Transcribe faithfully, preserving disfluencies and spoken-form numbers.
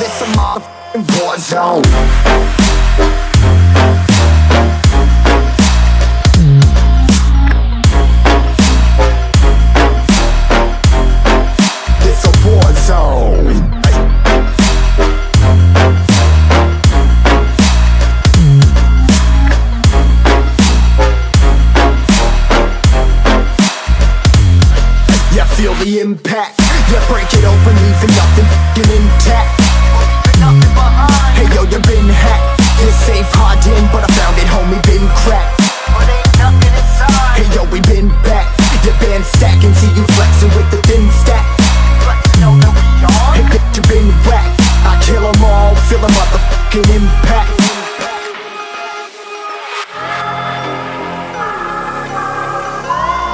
this a motherfucking war zone. Feel the impact, yeah, break it open, leaving nothing f***ing intact.